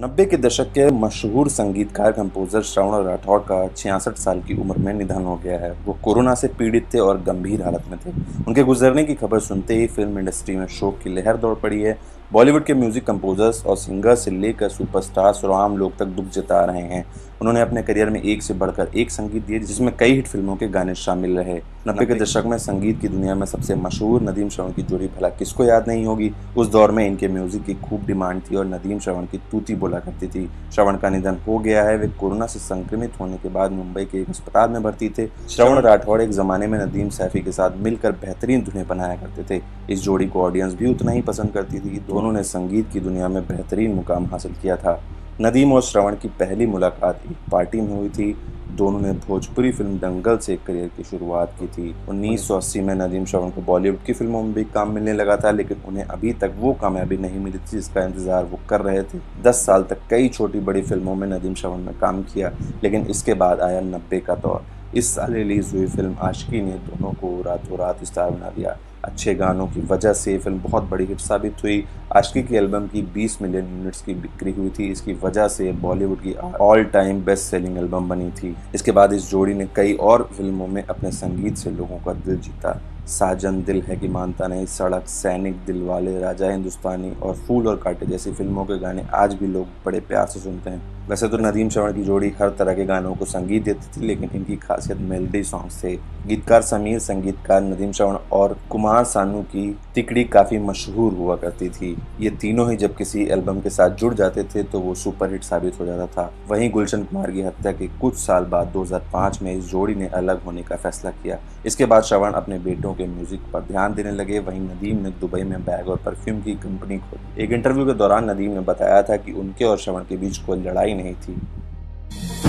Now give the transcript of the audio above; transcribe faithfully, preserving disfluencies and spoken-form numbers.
नब्बे के दशक के मशहूर संगीतकार कंपोजर श्रवण राठौड़ का छियासठ साल की उम्र में निधन हो गया है। वो कोरोना से पीड़ित थे और गंभीर हालत में थे। उनके गुजरने की खबर सुनते ही फिल्म इंडस्ट्री में शोक की लहर दौड़ पड़ी है। बॉलीवुड के म्यूजिक कंपोजर्स और सिंगर्स से लेकर सुपरस्टार्स और आम लोग तक दुख जता रहे हैं। उन्होंने अपने करियर में एक से बढ़कर एक संगीत दिए, जिसमें कई हिट फिल्मों के गाने शामिल रहे। नब्बे के दशक में संगीत की दुनिया में सबसे मशहूर नदीम श्रवण की जोड़ी भला किसको याद नहीं होगी। उस दौर में इनके म्यूजिक की खूब डिमांड थी और नदीम श्रवण की तूती बोला करती थी। श्रवण का निधन हो गया है। वे कोरोना से संक्रमित होने के बाद मुंबई के एक अस्पताल में भर्ती थे। श्रवण राठौड़ एक जमाने में नदीम सैफी के साथ मिलकर बेहतरीन धुनें बनाया करते थे। इस जोड़ी को ऑडियंस भी उतना ही पसंद करती थी। दोनों ने संगीत की दुनिया में बेहतरीन मुकाम हासिल किया था। नदीम और श्रवण की पहली मुलाकात एक पार्टी में हुई थी। दोनों ने भोजपुरी फिल्म दंगल से करियर की शुरुआत की थी। उन्नीस सौ अस्सी में नदीम श्रवण को बॉलीवुड की फिल्मों में भी काम मिलने लगा था, लेकिन उन्हें अभी तक वो कामयाबी नहीं मिली थी जिसका इंतजार वो कर रहे थे। दस साल तक कई छोटी बड़ी फिल्मों में नदीम श्रवण ने काम किया, लेकिन इसके बाद आया नब्बे का दौर। इस साल रिलीज हुई फिल्म आशिकी ने दोनों को रातों रात स्टार बना दिया। अच्छे गानों की वजह से फिल्म बहुत बड़ी हिट साबित हुई। आशिकी की एल्बम की बीस मिलियन यूनिट्स की बिक्री हुई थी। इसकी वजह से बॉलीवुड की all time best selling album बनी थी। इसके बाद इस जोड़ी ने कई और फिल्मों में अपने संगीत से लोगों का दिल जीता। साजन दिल है कि मानता नहीं, सड़क, सैनिक, दिलवाले, राजा हिंदुस्तानी और फूल और कांटे जैसी फिल्मों के गाने आज भी लोग बड़े प्यार से सुनते हैं। वैसे तो नदीम श्रवण की जोड़ी हर तरह के गानों को संगीत देती थी, लेकिन इनकी खासियत मेलोडी सॉन्ग्स थे। गीतकार समीर, संगीतकार नदीम श्रवण और कुमार सानू की तिकड़ी काफ़ी मशहूर हुआ करती थी। ये तीनों ही जब किसी एल्बम के साथ जुड़ जाते थे तो वो सुपरहिट साबित हो जाता था। वहीं गुलशन कुमार की हत्या के कुछ साल बाद दो हज़ार पाँच में इस जोड़ी ने अलग होने का फैसला किया। इसके बाद श्रवण अपने बेटों के म्यूजिक पर ध्यान देने लगे। वहीं नदीम ने दुबई में बैग और परफ्यूम की कंपनी खोली। एक इंटरव्यू के दौरान नदीम ने बताया था कि उनके और श्रवण के बीच कोई लड़ाई नहीं थी।